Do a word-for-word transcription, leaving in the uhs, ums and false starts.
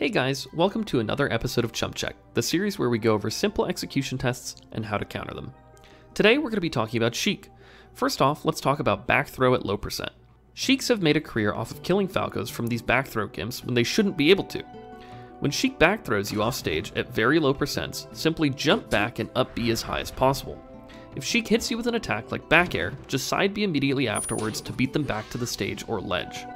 Hey guys, welcome to another episode of Chump Check, the series where we go over simple execution tests and how to counter them. Today we're going to be talking about Sheik. First off, let's talk about back throw at low percent. Sheiks have made a career off of killing Falcos from these back throw gimps when they shouldn't be able to. When Sheik back throws you off stage at very low percents, simply jump back and up B as high as possible. If Sheik hits you with an attack like back air, just side B immediately afterwards to beat them back to the stage or ledge.